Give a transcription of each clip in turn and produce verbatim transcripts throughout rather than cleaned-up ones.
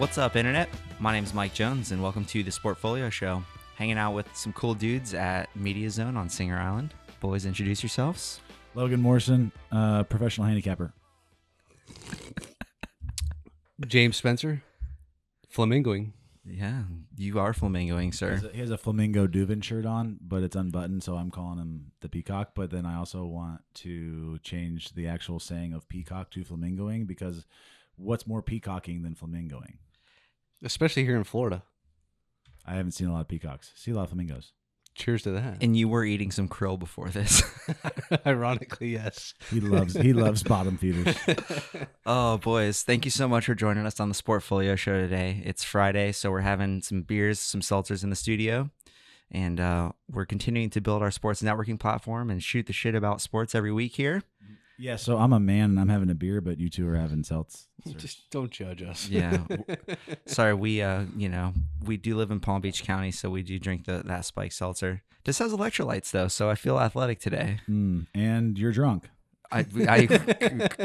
What's up, Internet? My name is Mike Jones, and welcome to the Sportfolio Show. Hanging out with some cool dudes at Media Zone on Singer Island. Boys, introduce yourselves. Logan Morrison, uh, professional handicapper. James Spencer, flamingoing. Yeah, you are flamingoing, sir. He has, a, he has a flamingo Duvin shirt on, but it's unbuttoned, so I'm calling him the peacock. But then I also want to change the actual saying of peacock to flamingoing, because what's more peacocking than flamingoing? Especially here in Florida. I haven't seen a lot of peacocks. See a lot of flamingos. Cheers to that. And you were eating some krill before this. Ironically, yes. He loves he loves bottom feeders. Oh, boys. Thank you so much for joining us on the Sportfolio Show today. It's Friday, so we're having some beers, some seltzers in the studio. And uh, we're continuing to build our sports networking platform and shoot the shit about sports every week here. Yeah, so I'm a man and I'm having a beer, but you two are having seltz. Just don't judge us. Yeah. Sorry, we, uh, you know, we do live in Palm Beach County, so we do drink the, that spike seltzer. This has electrolytes, though, so I feel athletic today. Mm, and you're drunk. I, I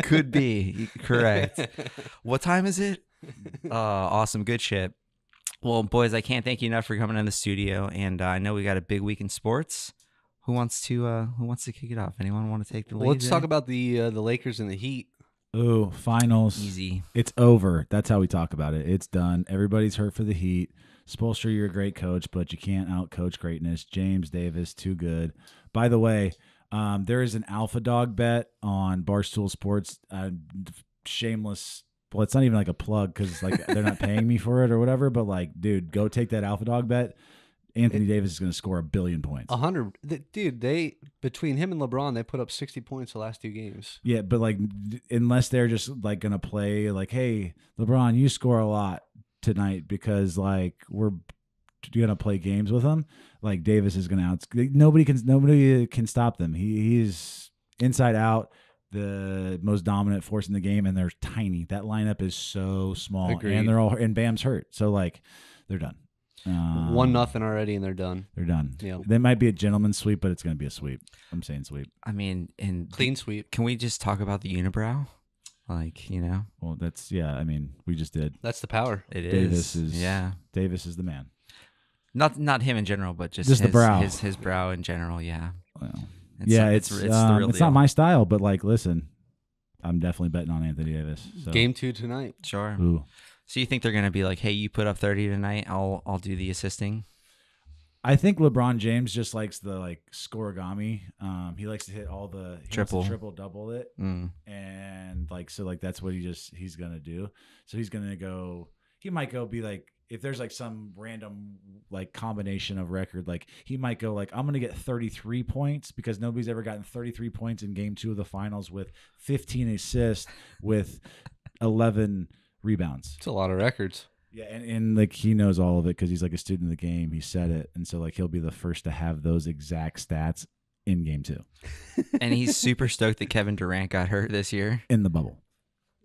could be. Correct. What time is it? Uh, awesome. Good shit. Well, boys, I can't thank you enough for coming in the studio, and uh, I know we got a big week in sports. Who wants to uh, Who wants to kick it off? Anyone want to take the lead? Well, let's talk about the uh, the Lakers and the Heat. Oh, finals! Easy, it's over. That's how we talk about it. It's done. Everybody's hurt for the Heat. Spoelstra, you're a great coach, but you can't outcoach greatness. James Davis, too good. By the way, um, there is an Alpha Dog bet on Barstool Sports. Uh, shameless. Well, it's not even like a plug because like they're not paying me for it or whatever. But like, dude, go take that Alpha Dog bet. Anthony Davis is going to score a billion points. A hundred, dude. They between him and LeBron, they put up sixty points the last two games. Yeah, but like, unless they're just like going to play like, hey, LeBron, you score a lot tonight because like we're going to play games with him. Like Davis is going to out. Nobody can. Nobody can stop them. He he's inside out, the most dominant force in the game, and they're tiny. That lineup is so small, Agreed. and they're all and Bam's hurt, so like they're done. Um, One nothing already, and they're done. They're done. Yeah, they might be a gentleman's sweep, but it's going to be a sweep. I'm saying sweep. I mean, and clean sweep. Can we just talk about the unibrow? Like you know. Well, that's yeah. I mean, we just did. That's the power. It Davis is. is. Yeah. Davis is the man. Not not him in general, but just, just his, the brow. His his brow in general. Yeah. Well, it's, yeah. It's it's, it's, um, the real it's deal. Not my style, but like, listen, I'm definitely betting on Anthony Davis. So. Game two tonight. Sure. Ooh. So you think they're going to be like, hey, you put up thirty tonight, I'll I'll do the assisting? I think LeBron James just likes the like scoregami. Um, he likes to hit all the he triple triple double it, mm. and like so like that's what he just he's going to do. So he's going to go. He might go be like if there's like some random like combination of record, like he might go like I'm going to get thirty-three points because nobody's ever gotten thirty-three points in game two of the finals with fifteen assists with eleven. Rebounds. It's a lot of records. Yeah, and, and like he knows all of it because he's like a student of the game. He said it, and so like he'll be the first to have those exact stats in game two. And he's super stoked that Kevin Durant got hurt this year in the bubble.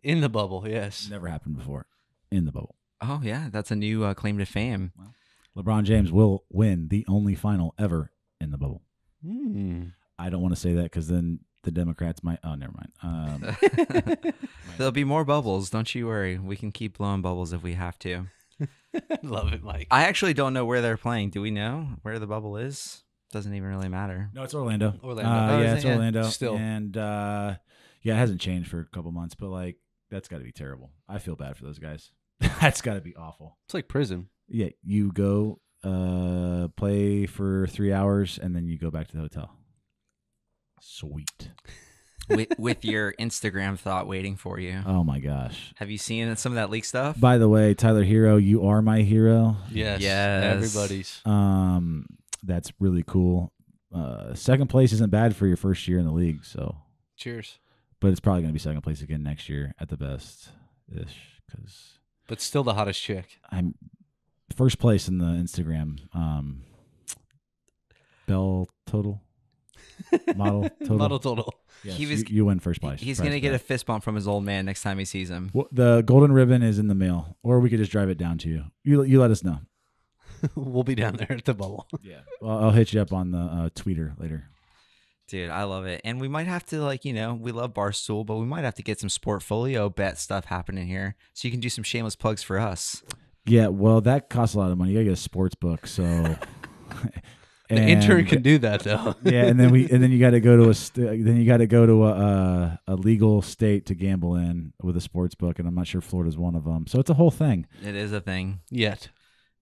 In the bubble, yes, never happened before. In the bubble. Oh yeah, that's a new uh, claim to fame. Well, LeBron James will win the only final ever in the bubble. Mm. I don't want to say that because then. The Democrats might. Oh, never mind. Um, There'll be more bubbles. Don't you worry. We can keep blowing bubbles if we have to. Love it, Mike. I actually don't know where they're playing. Do we know where the bubble is? Doesn't even really matter. No, it's Orlando. Orlando. Uh, oh, yeah, it's Orlando. Still. And uh, yeah, it hasn't changed for a couple months, but like that's got to be terrible. I feel bad for those guys. That's got to be awful. It's like prison. Yeah, you go uh, play for three hours and then you go back to the hotel. Sweet. with, with your Instagram thought waiting for you. Oh, my gosh. Have you seen some of that leak stuff? By the way, Tyler Hero, you are my hero. Yes. Yes. Everybody's. Um, that's really cool. Uh, second place isn't bad for your first year in the league, so. Cheers. But it's probably going to be second place again next year at the best-ish. Cause but still the hottest chick. I'm first place in the Instagram um, bell total. Model total. Model total. Yes, he was, you, you win first place. He's going to get a fist bump from his old man next time he sees him. Well, the golden ribbon is in the mail, or we could just drive it down to you. You, you let us know. We'll be down there at the bubble. Yeah. Well, I'll hit you up on the uh, Twitter later. Dude, I love it. And we might have to, like, you know, we love Barstool, but we might have to get some Sportfolio bet stuff happening here so you can do some shameless plugs for us. Yeah, well, that costs a lot of money. You got to get a sports book, so the and, intern can do that though. Yeah, and then we and then you got to go to a st then you got to go to a, a legal state to gamble in with a sports book, and I'm not sure Florida's one of them. So it's a whole thing. It is a thing. Yet.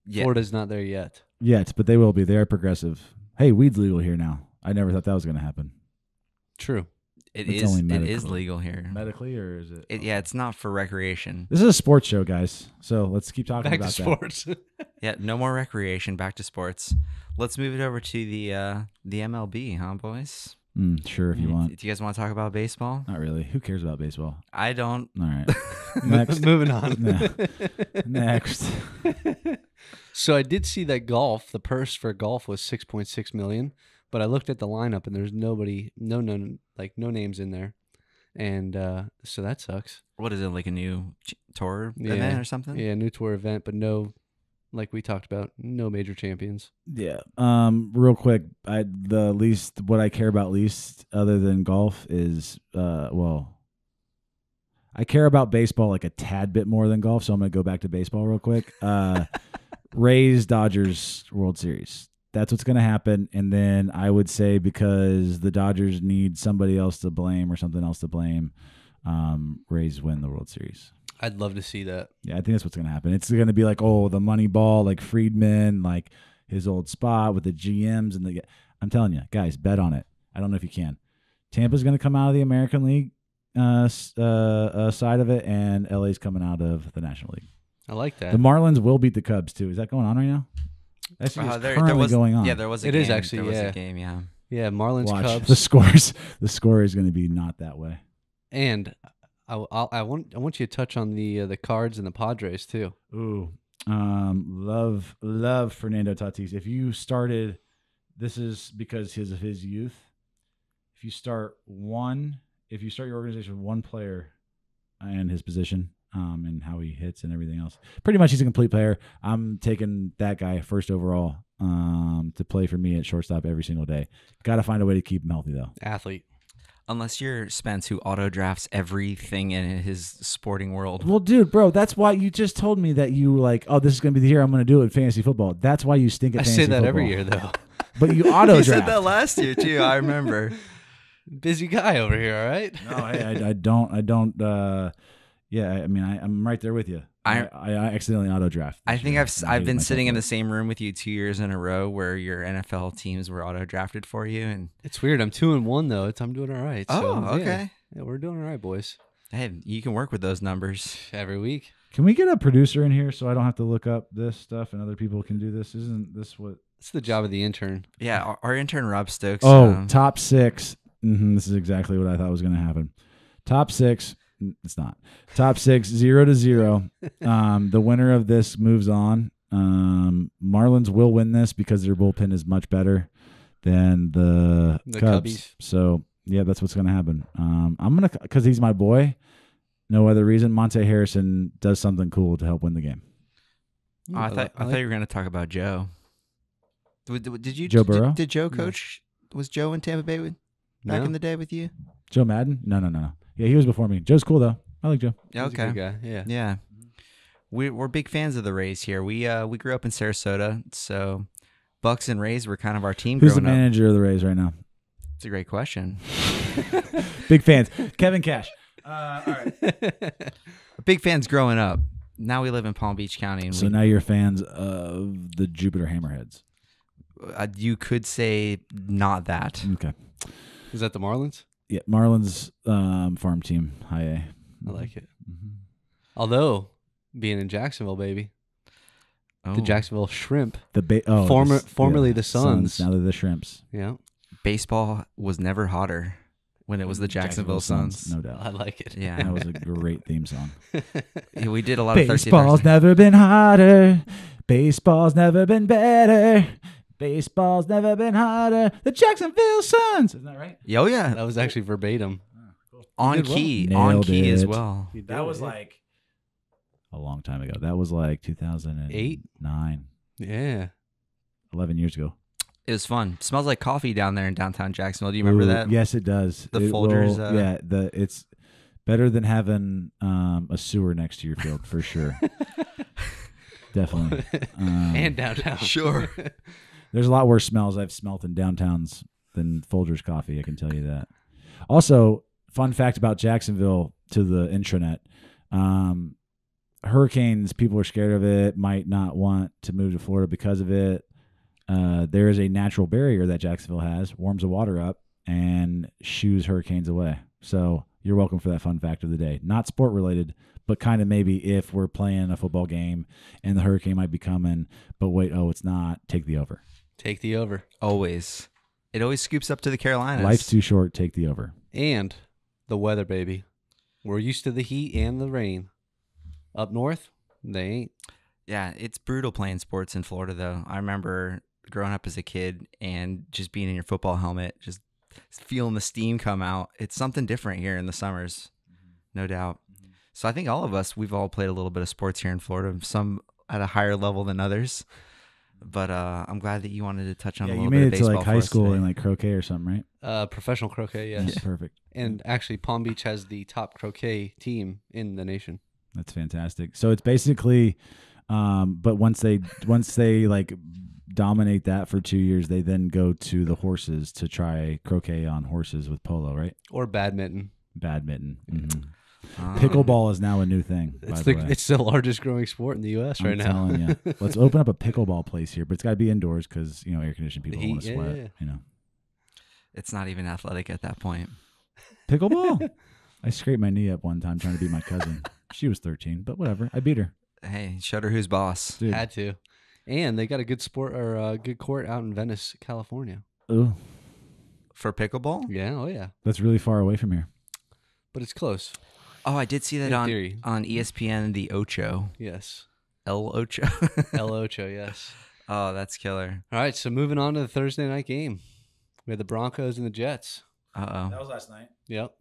yet. Florida's not there yet. Yet, but they will be. They are progressive. Hey, weed's legal here now. I never thought that was going to happen. True. It it's is It is legal here. Medically, or is it? it? Yeah, it's not for recreation. This is a sports show, guys. So let's keep talking Back about to sports. That. Yeah, no more recreation. Back to sports. Let's move it over to the uh, the M L B, huh, boys? Mm, sure, if you want. Do you guys want to talk about baseball? Not really. Who cares about baseball? I don't. All right. Next. Moving on. No. Next. So I did see that golf, the purse for golf was six point six million dollars. But I looked at the lineup and there's nobody, no, no, like no names in there, and uh, so that sucks. What is it, like a new tour yeah. event or something? Yeah, new tour event, but no, like we talked about, no major champions. Yeah. Um. Real quick, I the least what I care about least, other than golf, is uh. Well, I care about baseball like a tad bit more than golf, so I'm gonna go back to baseball real quick. Uh, Rays Dodgers World Series. That's what's going to happen. And then I would say, because the Dodgers need somebody else to blame or something else to blame, um, Rays win the World Series. I'd love to see that. Yeah, I think that's what's going to happen. It's going to be like, oh, the money ball, like Friedman, like his old spot with the G Ms. and the. I'm telling you, guys, bet on it. I don't know if you can. Tampa's going to come out of the American League uh, uh, uh, side of it, and L A's coming out of the National League. I like that. The Marlins will beat the Cubs, too. Is that going on right now? That's uh, there, currently there was, going on. Yeah, there was a it game. It is actually, there yeah. was a game, yeah. Yeah, Marlins Watch. Cubs. The scores, the score is going to be not that way. And I, I, I want I want you to touch on the uh, the Cards and the Padres too. Ooh, um, love love Fernando Tatis. If you started, this is because his of his youth. If you start one, if you start your organization with one player and his position. Um, and how he hits and everything else. Pretty much he's a complete player. I'm taking that guy first overall um, to play for me at shortstop every single day. Got to find a way to keep him healthy, though. Athlete. Unless you're Spence, who auto-drafts everything in his sporting world. Well, dude, bro, that's why you just told me that you like, oh, this is going to be the year I'm going to do it in fantasy football. That's why you stink at I fantasy football. I say that football. every year, though. But you auto-draft. You said that last year, too. I remember. Busy guy over here, all right? No, I, I, I don't. I don't... Uh, Yeah, I mean, I, I'm right there with you. I I, I accidentally auto draft. I think year. I've I I've been sitting in the same room with you two years in a row where your N F L teams were auto drafted for you, and it's weird. I'm two and one though. It's I'm doing all right. Oh, so, okay. Yeah. Yeah, we're doing all right, boys. Hey, you can work with those numbers every week. Can we get a producer in here so I don't have to look up this stuff and other people can do this? Isn't this what? It's the job of the intern. Yeah, our, our intern Rob Stokes. Oh, um, top six. Mm-hmm, this is exactly what I thought was going to happen. Top six. It's not top six, zero to zero. Um, the winner of this moves on. Um, Marlins will win this because their bullpen is much better than the, the Cubs. Cubbies. So yeah, that's what's going to happen. Um, I'm going to, cause he's my boy. No other reason. Monte Harrison does something cool to help win the game. Oh, I thought, I thought you were going to talk about Joe. Did, did you, Joe Burrow? Did, did Joe coach, no. was Joe in Tampa Bay with, back no. in the day with you? Joe Madden? No, no, no, no. Yeah, he was before me. Joe's cool though. I like Joe. Yeah, okay. He's a good guy. Yeah. Yeah. We we're big fans of the Rays here. We uh we grew up in Sarasota, so Bucs and Rays were kind of our team growing up. Who's the manager of the Rays right now? It's a great question. Big fans. Kevin Cash. Uh, all right. Big fans growing up. Now we live in Palm Beach County. And so we, now you're fans of the Jupiter Hammerheads. Uh, you could say not that. Okay. Is that the Marlins? Yeah, Marlins um, farm team, high A. I like it. Mm-hmm. Although, being in Jacksonville, baby, oh. the Jacksonville Shrimp, the ba oh, former, this, formerly yeah, the Suns. Suns. Now they're the Shrimps. Yeah. Baseball was never hotter when it was the Jacksonville, Jacksonville Suns. Suns. No doubt. I like it. Yeah. That was a great theme song. Yeah, we did a lot Baseball's of thirsty Baseball's never been hotter. Baseball's never been better. Baseball's never been hotter. The Jacksonville Suns. Isn't that right? Oh, yeah. That was actually verbatim. Oh, cool. On key. Well. On key it. as well. That was it. like a long time ago. That was like two thousand eight? nine. Yeah. eleven years ago. It was fun. It smells like coffee down there in downtown Jacksonville. Do you remember Ooh, that? Yes, it does. The it Folgers. Will, uh, yeah, the it's better than having um, a sewer next to your field for sure. Definitely. Um, and downtown. Sure. There's a lot worse smells I've smelt in downtowns than Folgers coffee. I can tell you that. Also, fun fact about Jacksonville to the intranet. Um, hurricanes, people are scared of it, might not want to move to Florida because of it. Uh, there is a natural barrier that Jacksonville has, warms the water up, and shoos hurricanes away. So you're welcome for that fun fact of the day. Not sport-related, but kind of maybe if we're playing a football game and the hurricane might be coming, but wait, oh, it's not. Take the over. Take the over. Always. It always scoops up to the Carolinas. Life's too short. Take the over. And the weather, baby. We're used to the heat and the rain. Up north, they ain't. Yeah, it's brutal playing sports in Florida, though. I remember growing up as a kid and just being in your football helmet, just feeling the steam come out. It's something different here in the summers, no doubt. So I think all of us, we've all played a little bit of sports here in Florida, some at a higher level than others. But uh, I'm glad that you wanted to touch on yeah, a little bit of baseball. You made it to like high school and like croquet or something, right? Uh, professional croquet, yes. Yeah. Perfect. And actually, Palm Beach has the top croquet team in the nation. That's fantastic. So it's basically, um, but once they once they like dominate that for two years, they then go to the horses to try croquet on horses with polo, right? Or badminton. Badminton. Mm-hmm. Pickleball is now a new thing. It's the, the it's the largest growing sport in the U S right I'm now. Telling you. Let's open up a pickleball place here, but it's got to be indoors because you know air conditioned people want to yeah, sweat. Yeah. You know, it's not even athletic at that point. Pickleball. I scraped my knee up one time trying to beat my cousin. She was thirteen, but whatever. I beat her. Hey, Shudder Who's Boss. Dude. Had to. And they got a good sport or a good court out in Venice, California. Ooh, for pickleball? Yeah. Oh yeah. That's really far away from here, but it's close. Oh, I did see that on, on E S P N, the Ocho. Yes. El Ocho. El Ocho, yes. Oh, that's killer. All right, so moving on to the Thursday night game. We had the Broncos and the Jets. Uh-oh. That was last night. Yep.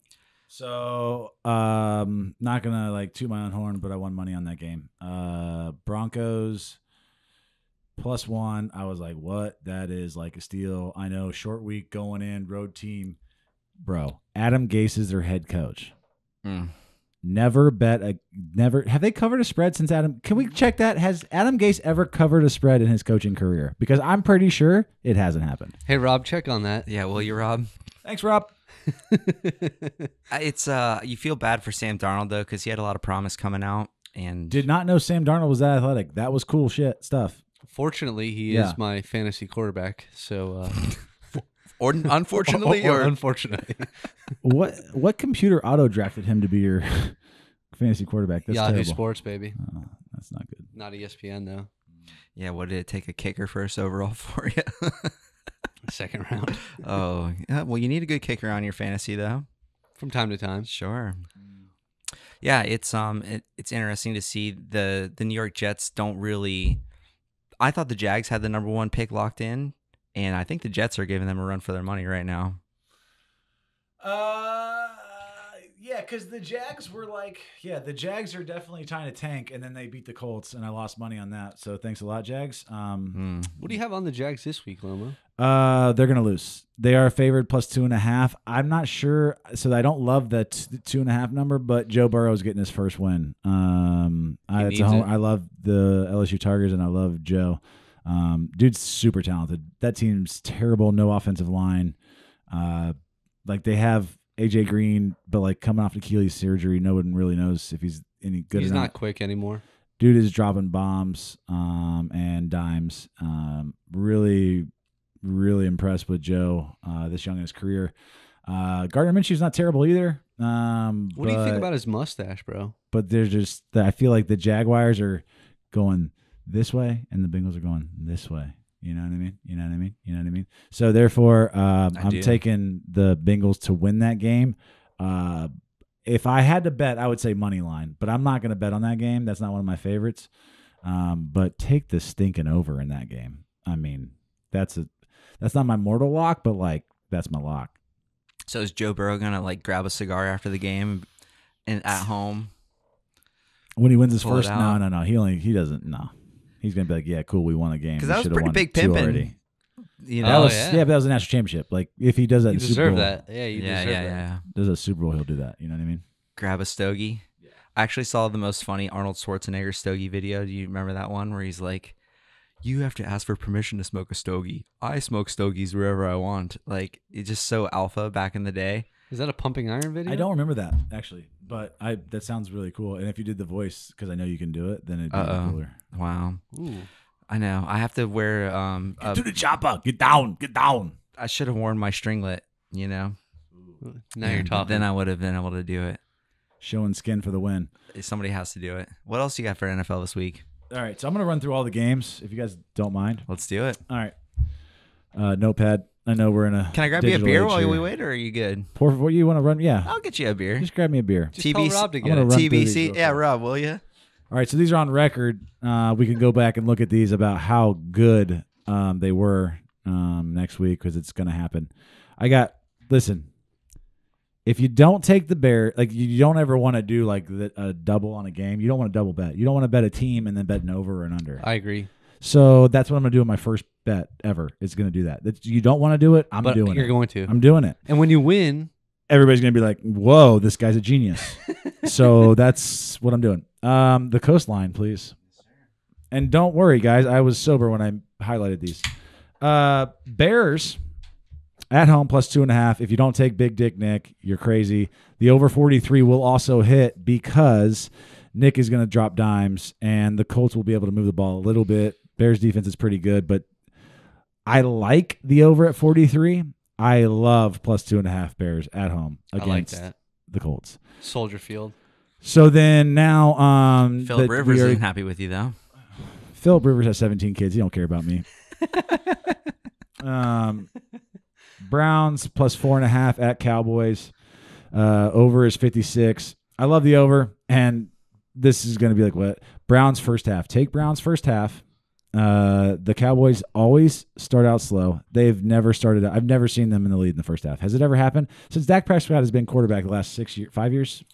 So, um, not going to, like, toot my own horn, but I won money on that game. Uh, Broncos plus one. I was like, what? That is like a steal. I know, short week going in, road team. Bro, Adam Gase is their head coach. Hmm. Never bet a never have they covered a spread since Adam? Can we check that? Has Adam Gase ever covered a spread in his coaching career? Because I'm pretty sure it hasn't happened. Hey Rob, check on that. Yeah, will you, Rob? Thanks, Rob. It's uh, you feel bad for Sam Darnold though, because he had a lot of promise coming out and did not know Sam Darnold was that athletic. That was cool shit stuff. Fortunately, he yeah. is my fantasy quarterback. So. Uh... Or unfortunately, or, or, or unfortunately, what what computer auto drafted him to be your fantasy quarterback? That's Yahoo terrible. Sports, baby. Oh, that's not good. Not E S P N though. Yeah, what did it take a kicker first overall for you? Second round. Oh, yeah, well, you need a good kicker on your fantasy though, from time to time. Sure. Yeah, it's um, it, it's interesting to see the the New York Jets don't really. I thought the Jags had the number one pick locked in. And I think the Jets are giving them a run for their money right now. Uh, yeah, because the Jags were like, yeah, the Jags are definitely trying to tank, and then they beat the Colts, and I lost money on that. So thanks a lot, Jags. Um, mm. What do you have on the Jags this week, Loma? Uh, they're gonna lose. They are favored plus two and a half. I'm not sure, so I don't love that t two and a half number, but Joe Burrow is getting his first win. Um, I, it's a home, it. I love the L S U Tigers, and I love Joe. Um, dude's super talented. That team's terrible. No offensive line. Uh, like they have A J Green, but like coming off Achilles surgery, no one really knows if he's any good. He's or not. not quick anymore. Dude is dropping bombs, um, and dimes. Um, really, really impressed with Joe, uh, this young in his career. Uh, Gardner Minshew's not terrible either. Um, what but, do you think about his mustache, bro? But there's just, I feel like the Jaguars are going this way, and the Bengals are going this way. You know what I mean? You know what I mean? You know what I mean? So, therefore, um, I'm do. taking the Bengals to win that game. Uh, if I had to bet, I would say money line, but I'm not going to bet on that game. That's not one of my favorites. Um, but take the stinking over in that game. I mean, that's a that's not my mortal lock, but, like, that's my lock. So, is Joe Burrow going to, like, grab a cigar after the game and at home? When he wins his first? No, no, no. He only – he doesn't – no. He's going to be like, yeah, cool, we won a game. Because that was pretty big pimping. You know, oh, was, yeah. yeah, but that was a national championship. Like if he does that, you deserve that. Yeah, you yeah, deserve yeah, that. Yeah. Does a Super Bowl, he'll do that. You know what I mean? Grab a stogie. Yeah. I actually saw the most funny Arnold Schwarzenegger stogie video. Do you remember that one where he's like, "You have to ask for permission to smoke a stogie. I smoke stogies wherever I want." Like it's just so alpha back in the day. Is that a Pumping Iron video? I don't remember that actually, but I that sounds really cool. And if you did the voice, because I know you can do it, then it'd be uh-oh. cooler. Wow. Ooh. I know. I have to wear. Um, get a, to the chopper. Get down. Get down. I should have worn my stringlet. You know. Ooh. Now and you're talking. Then I would have been able to do it. Showing skin for the win. Somebody has to do it. What else you got for N F L this week? All right, so I'm gonna run through all the games if you guys don't mind. Let's do it. All right. Uh, notepad. I know we're in a. Can I grab you a beer while we wait, or are you good? Pour what you want to run? Yeah, I'll get you a beer. Just grab me a beer. Just tell Rob to get it. T B C. Yeah, Rob, will you? All right, so these are on record. Uh, we can go back and look at these about how good um, they were um, next week because it's going to happen. I got, listen, if you don't take the Bears, like you don't ever want to do like the, a double on a game. You don't want to double bet. You don't want to bet a team and then bet an over or an under. I agree. So that's what I'm going to do in my first bet ever. It's going to do that. That's, you don't want to do it. I'm but doing you're it. You're going to. I'm doing it. And when you win, everybody's going to be like, whoa, this guy's a genius. So that's what I'm doing. Um, the coastline, please. And don't worry, guys. I was sober when I highlighted these. Uh, Bears at home plus two and a half. If you don't take Big Dick Nick, you're crazy. The over forty-three will also hit because Nick is going to drop dimes and the Colts will be able to move the ball a little bit. Bears defense is pretty good, but I like the over at forty-three. I love plus two and a half Bears at home against I like that. the Colts. Soldier Field. So then now, um, Philip Rivers isn't happy with you though. Philip Rivers has seventeen kids. He don't care about me. um, Browns plus four and a half at Cowboys. Uh, over is fifty-six. I love the over, and this is going to be like what Browns first half. Take Browns first half. Uh, the Cowboys always start out slow. They've never started out. I've never seen them in the lead in the first half. Has it ever happened since Dak Prescott has been quarterback the last six years, five years?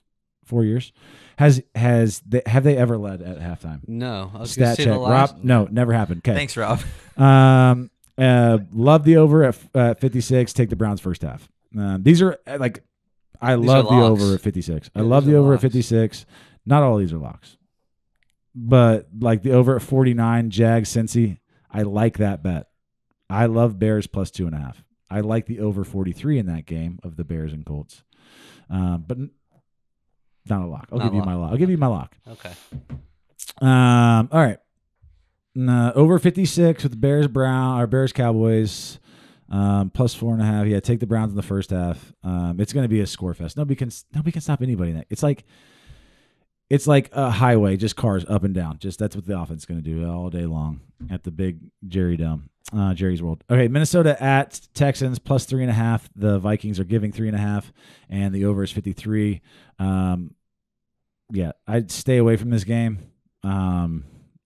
Four years, has has they, have they ever led at halftime? No, I was stat check. Rob, no, never happened. Okay, thanks, Rob. Um, uh, love the over at uh, fifty-six. Take the Browns first half. Um, these are like, I these love the over at fifty-six. Yeah, I love the over locks. at fifty-six. Not all these are locks, but like the over at forty-nine, Jag Cincy. I like that bet. I love Bears plus two and a half. I like the over forty-three in that game of the Bears and Colts, um, but. Not a lock. I'll Not give lock. you my lock. I'll give you my lock. Okay. Um. All right. Uh, over fifty-six with the Bears Brown or Bears Cowboys, um, plus four and a half. Yeah, take the Browns in the first half. Um, it's going to be a score fest. Nobody can nobody can stop anybody. In that. It's like, it's like a highway, just cars up and down. Just that's what the offense is going to do all day long at the big Jerry Dome, uh, Jerry's World. Okay, Minnesota at Texans plus three and a half. The Vikings are giving three and a half, and the over is fifty-three. Um, yeah, I'd stay away from this game. Um,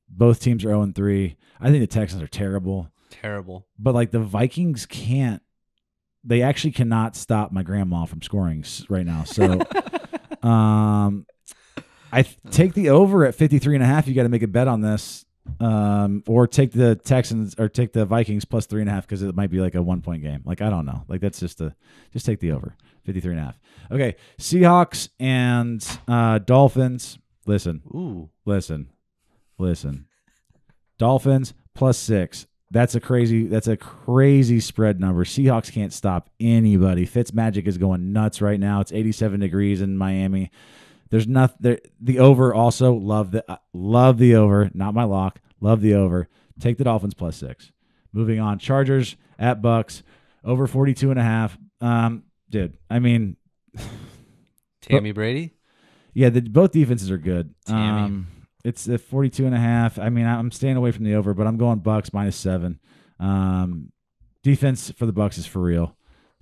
both teams are zero and three. I think the Texans are terrible. Terrible. But, like, the Vikings can't – they actually cannot stop my grandma from scoring right now. So, um, I take the over at fifty-three and a half. You got to make a bet on this. Um, or take the Texans or take the Vikings plus three and a half because it might be like a one-point game. Like, I don't know. Like, that's just a – just take the over. fifty-three and a half. Okay, Seahawks and uh, Dolphins. Listen, Ooh. listen, listen. Dolphins plus six. That's a crazy. That's a crazy spread number. Seahawks can't stop anybody. Fitzmagic is going nuts right now. It's eighty-seven degrees in Miami. There's nothing. There, the over also love the uh, love the over. Not my lock. Love the over. Take the Dolphins plus six. Moving on. Chargers at Bucs over forty-two and a half. Um. Dude, I mean, Tammy but, Brady. Yeah, the, both defenses are good. Tammy. Um, it's a forty-two and a half. I mean, I'm staying away from the over, but I'm going Bucs minus seven. Um, defense for the Bucs is for real.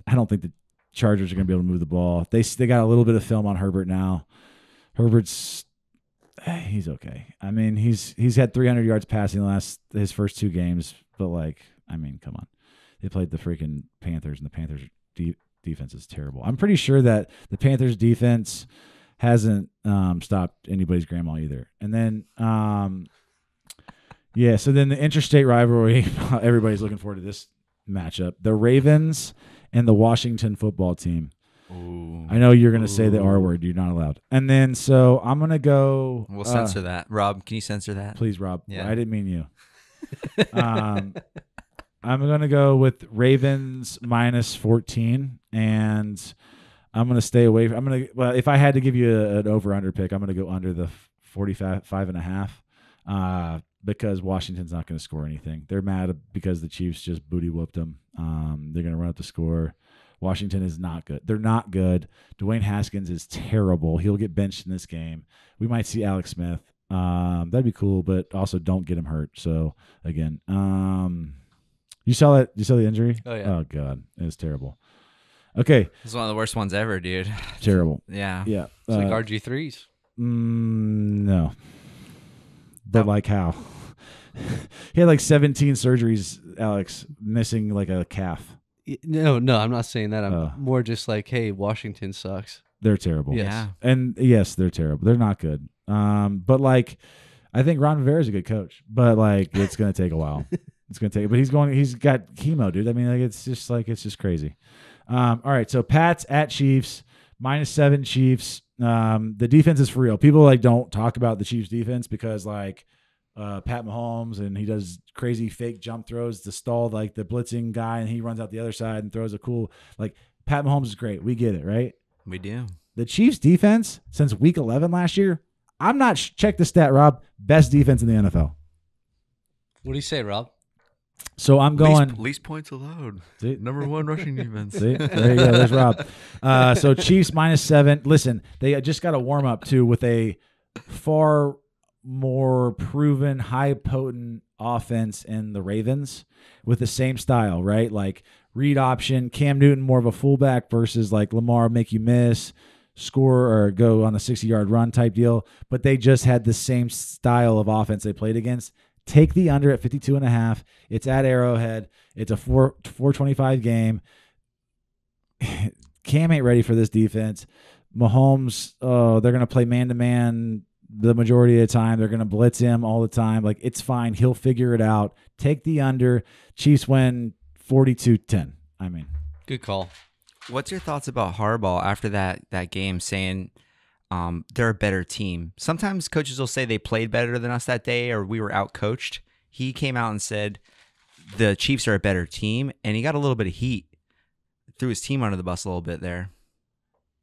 I don't think the Chargers are going to be able to move the ball. They they got a little bit of film on Herbert now. Herbert's he's okay. I mean, he's he's had three hundred yards passing the last his first two games, but like, I mean, come on, they played the freaking Panthers, and the Panthers are deep. Defense is terrible. I'm pretty sure that the Panthers defense hasn't um, stopped anybody's grandma either. And then, um, yeah, so then the interstate rivalry, everybody's looking forward to this matchup, the Ravens and the Washington football team. Ooh. I know you're going to say the R word. You're not allowed. And then, so I'm going to go. We'll uh, censor that. Rob, can you censor that? Please, Rob. Yeah. I didn't mean you. um, I'm going to go with Ravens minus fourteen, and I'm going to stay away. I'm going to, well, if I had to give you a, an over-under pick, I'm going to go under the forty-five and a half uh, because Washington's not going to score anything. They're mad because the Chiefs just booty whooped them. Um, they're going to run up the score. Washington is not good. They're not good. Dwayne Haskins is terrible. He'll get benched in this game. We might see Alex Smith. Um, that'd be cool, but also don't get him hurt. So again, um, you saw that. You saw the injury. Oh yeah. Oh god, it was terrible. Okay, it's one of the worst ones ever, dude. Terrible. Yeah. Yeah. It's uh, like R G threes. Mm, no. But oh. like how? He had like seventeen surgeries, Alex, missing like a calf. No, no, I'm not saying that. I'm uh, more just like, hey, Washington sucks. They're terrible. Yes. Yeah. And yes, they're terrible. They're not good. Um, but like, I think Ron Rivera's a good coach, but like, it's going to take a while. It's going to take, but he's going, he's got chemo, dude. I mean, like, it's just like, it's just crazy. Um, all right. So Pats at Chiefs, minus seven Chiefs. Um, the defense is for real. People like don't talk about the Chiefs defense because like, Uh, Pat Mahomes, and he does crazy fake jump throws to stall like the blitzing guy, and he runs out the other side and throws a cool, like, Pat Mahomes is great. We get it, right? We do. The Chiefs defense since week eleven last year, I'm not, check the stat, Rob, best defense in the N F L. What do you say, Rob? So I'm going. Least, least points allowed. See? Number one rushing defense. See? There you go. There's Rob. Uh, so Chiefs minus seven. Listen, they just got a warm up too with a far more proven, high potent offense in the Ravens with the same style, right? Like read option, Cam Newton more of a fullback versus like Lamar make you miss, score or go on a sixty-yard run type deal. But they just had the same style of offense they played against. Take the under at fifty-two and a half. It's at Arrowhead. It's a four twenty-five game. Cam ain't ready for this defense. Mahomes, oh, they're going to play man-to-man the majority of the time. They're going to blitz him all the time. Like, it's fine. He'll figure it out. Take the under. Chiefs win forty-two ten. I mean, good call. What's your thoughts about Harbaugh after that, that game saying um, they're a better team? Sometimes coaches will say they played better than us that day or we were outcoached. He came out and said the Chiefs are a better team, and he got a little bit of heat. Threw his team under the bus a little bit there.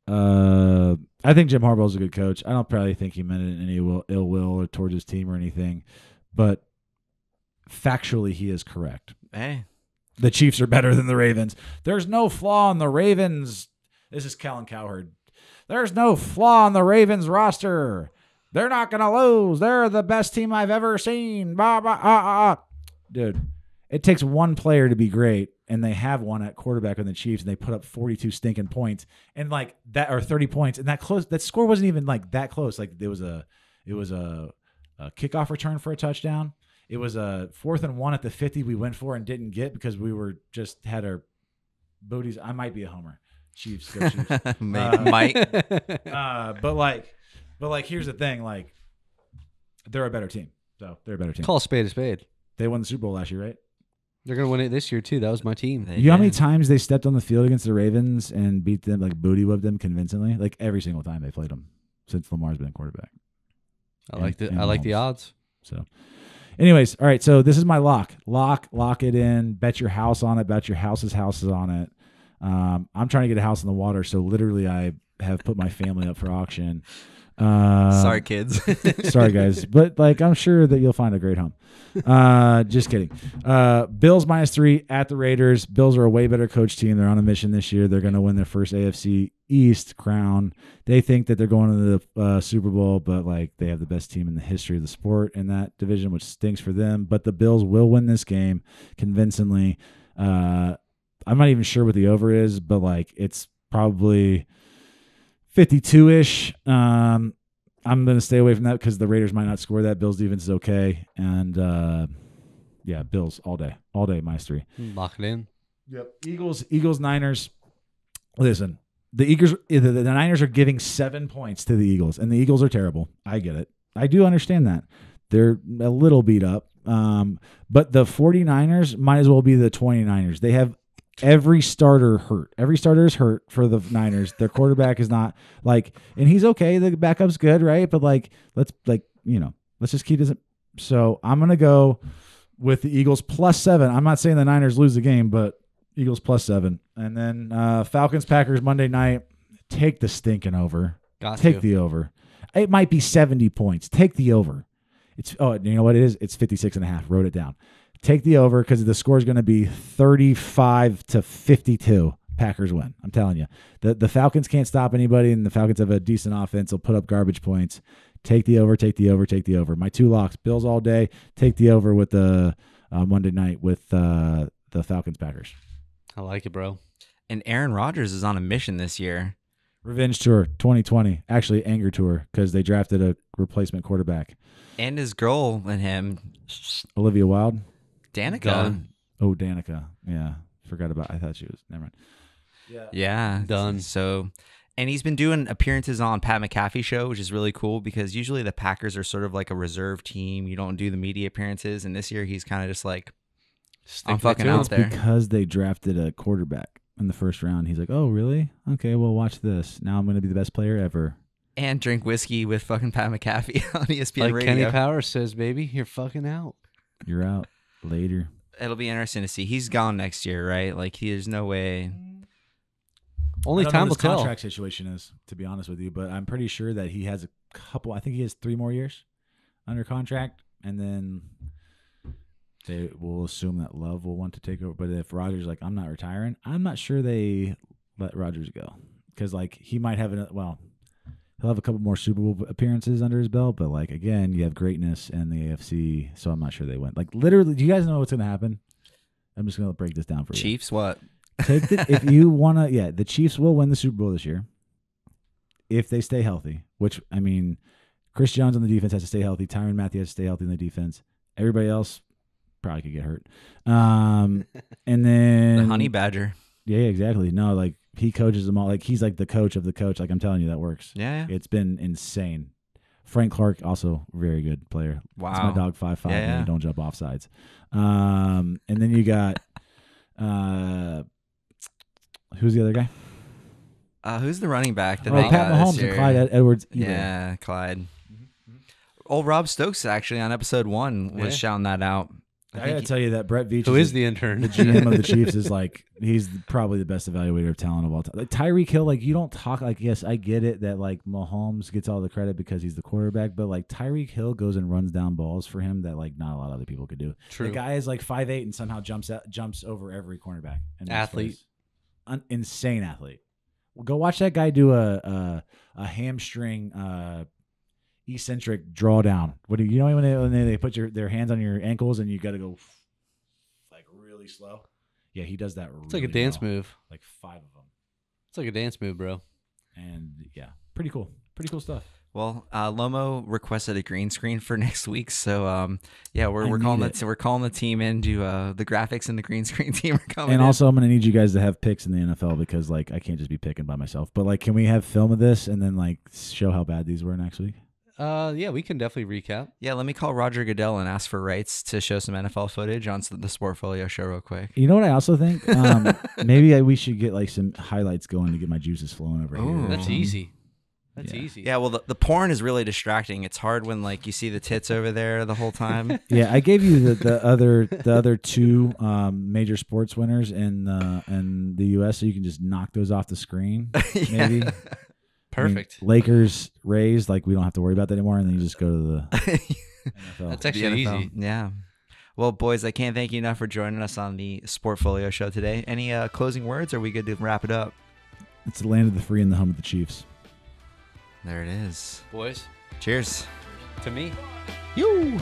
Uh, I think Jim Harbaugh's a good coach. I don't probably think he meant it in any will, ill will or towards his team or anything, but factually he is correct. Hey, the Chiefs are better than the Ravens. There's no flaw in the Ravens. This is Colin Cowherd. There's no flaw in the Ravens roster. They're not gonna lose. They're the best team I've ever seen. Bah, bah, ah, ah. Dude, it takes one player to be great. And they have one at quarterback on the Chiefs, and they put up forty-two stinking points, and like that, or thirty points, and that close. That score wasn't even like that close. Like there was a, it was a, a kickoff return for a touchdown. It was a fourth and one at the fifty. We went for and didn't get because we were just had our booties. I might be a homer. Chiefs, go Chiefs. uh, might. Uh, but like, but like, here's the thing. Like, they're a better team. So they're a better team. Call a spade a spade. They won the Super Bowl last year, right? They're going to win it this year, too. That was my team. They you know how many times they stepped on the field against the Ravens and beat them, like booty whipped them convincingly? Like every single time they played them since Lamar's been quarterback. I like the I like the odds. So anyways, all right, so this is my lock. Lock, lock it in. Bet your house on it. Bet your house's house is on it. Um, I'm trying to get a house on the water, so literally I have put my family up for auction. Uh, sorry, kids. Sorry, guys. But like, I'm sure that you'll find a great home. Uh, just kidding. Uh, Bills minus three at the Raiders. Bills are a way better coach team. They're on a mission this year. They're going to win their first A F C East crown. They think that they're going to the uh, Super Bowl, but like they have the best team in the history of the sport in that division, which stinks for them. But the Bills will win this game convincingly. Uh, I'm not even sure what the over is, but like it's probably fifty-two-ish. Um, I'm going to stay away from that because the Raiders might not score that. Bills defense is okay. And, uh, yeah, Bills all day. All day, minus three. Lock it in. Yep. Eagles, Eagles, Niners. Listen, the Eagles, the, the Niners are giving seven points to the Eagles, and the Eagles are terrible. I get it. I do understand that. They're a little beat up. Um, but the 49ers might as well be the 29ers. They have every starter hurt. Every starter is hurt for the Niners. Their quarterback is not like, and he's okay. The backup's good, right? But like, let's like, you know, let's just keep it. So I'm going to go with the Eagles plus seven. I'm not saying the Niners lose the game, but Eagles plus seven. And then uh, Falcons, Packers, Monday night. Take the stinking over. Got Take you. the over. It might be seventy points. Take the over. It's oh, you know what it is? It's fifty-six and a half. Wrote it down. Take the over because the score is going to be thirty-five to fifty-two. Packers win. I'm telling you. The the Falcons can't stop anybody, and the Falcons have a decent offense. They'll put up garbage points. Take the over, take the over, take the over. My two locks, Bills all day. Take the over with the uh, Monday night with uh, the Falcons Packers. I like it, bro. And Aaron Rodgers is on a mission this year. Revenge tour twenty twenty. Actually, anger tour because they drafted a replacement quarterback. And his girl and him. Olivia Wilde? Danica. Done. Oh, Danica. Yeah. Forgot about I thought she was. Never mind. Yeah. Yeah. Done. So, and he's been doing appearances on Pat McAfee's show, which is really cool because usually the Packers are sort of like a reserve team. You don't do the media appearances. And this year he's kind of just like, I'm fucking out there. It's because they drafted a quarterback in the first round. He's like, oh, really? Okay, well, watch this. Now I'm going to be the best player ever. And drink whiskey with fucking Pat McAfee on E S P N like Radio. Kenny Powers says, baby, you're fucking out. You're out. Later. It'll be interesting to see. He's gone next year, right? Like, he, there's no way. Only time will tell. I don't know what his contract situation is, to be honest with you, but I'm pretty sure that he has a couple. I think he has three more years under contract, and then they will assume that Love will want to take over. But if Rodgers like, I'm not retiring, I'm not sure they let Rodgers go because like he might have an well, he'll have a couple more Super Bowl appearances under his belt. But like again, you have greatness in the A F C, so I'm not sure they went. Like literally, do you guys know what's going to happen? I'm just going to break this down for you. Chiefs, what? Take the, if you want to, yeah, the Chiefs will win the Super Bowl this year if they stay healthy. Which I mean, Chris Jones on the defense has to stay healthy. Tyrann Mathieu has to stay healthy in the defense. Everybody else probably could get hurt. Um, and then the honey badger. Yeah, exactly. No, like he coaches them all. Like he's like the coach of the coach. Like I'm telling you, that works. Yeah, yeah. It's been insane. Frank Clark, also very good player. Wow, it's my dog five five. Yeah, yeah. Don't jump off sides. Um, and then you got uh. Who's the other guy? Uh, who's the running back? That oh, they Pat got Mahomes this year? And Clyde Edwards. Either. Yeah, Clyde. Mm-hmm. Old Rob Stokes actually on episode one was yeah. shouting that out. I, I gotta he, tell you that Brett Veach, who is, is the intern, the G M of the Chiefs, is like he's probably the best evaluator of talent of all time. Like Tyreek Hill, like you don't talk like yes, I get it that like Mahomes gets all the credit because he's the quarterback, but like Tyreek Hill goes and runs down balls for him that like not a lot of other people could do. True, the guy is like five eight and somehow jumps out, jumps over every cornerback. Athlete. An insane athlete. Well, go watch that guy do a a, a hamstring uh, eccentric drawdown. What do you, you know when they, when they put your their hands on your ankles and you got to go like really slow? Yeah, he does that. Really it's like a dance well. move. Like five of them. It's like a dance move, bro. And yeah, pretty cool. Pretty cool stuff. Well, uh, Lomo requested a green screen for next week, so um, yeah, we're I we're calling it. the we're calling the team into uh, the graphics and the green screen team are coming. And in. Also, I'm gonna need you guys to have picks in the N F L because like I can't just be picking by myself. But like, can we have film of this and then like show how bad these were next week? Uh, yeah, we can definitely recap. Yeah, let me call Roger Goodell and ask for rights to show some N F L footage on the Sportfolio show real quick. You know what I also think? Um, maybe I, we should get like some highlights going to get my juices flowing over Ooh, here. That's easy. That's yeah. easy. Yeah, well, the, the porn is really distracting. It's hard when, like, you see the tits over there the whole time. Yeah, I gave you the, the other the other two um, major sports winners in, uh, in the U S, so you can just knock those off the screen, yeah. maybe. Perfect. I mean, Lakers, Rays, like, we don't have to worry about that anymore, and then you just go to the N F L. That's actually N F L. Easy. Yeah. Well, boys, I can't thank you enough for joining us on the Sportfolio show today. Any uh, closing words, or are we good to wrap it up? It's the land of the free and the home of the Chiefs. There it is. Boys. Cheers. To me. You.